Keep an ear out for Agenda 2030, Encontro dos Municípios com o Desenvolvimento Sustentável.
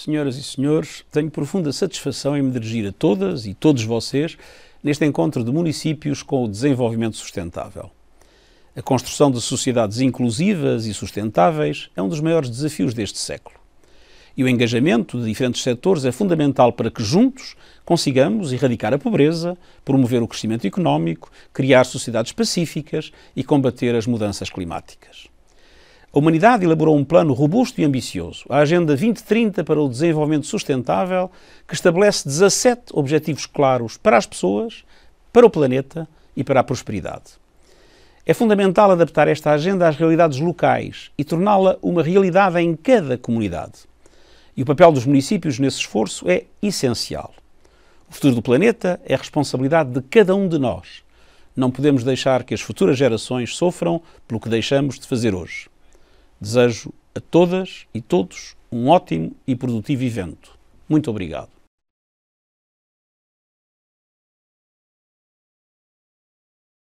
Senhoras e senhores, tenho profunda satisfação em me dirigir a todas e todos vocês neste encontro de municípios com o desenvolvimento sustentável. A construção de sociedades inclusivas e sustentáveis é um dos maiores desafios deste século. E o engajamento de diferentes setores é fundamental para que juntos consigamos erradicar a pobreza, promover o crescimento económico, criar sociedades pacíficas e combater as mudanças climáticas. A humanidade elaborou um plano robusto e ambicioso, a Agenda 2030 para o Desenvolvimento Sustentável, que estabelece 17 objetivos claros para as pessoas, para o planeta e para a prosperidade. É fundamental adaptar esta agenda às realidades locais e torná-la uma realidade em cada comunidade. E o papel dos municípios nesse esforço é essencial. O futuro do planeta é a responsabilidade de cada um de nós. Não podemos deixar que as futuras gerações sofram pelo que deixamos de fazer hoje. Desejo a todas e todos um ótimo e produtivo evento. Muito obrigado.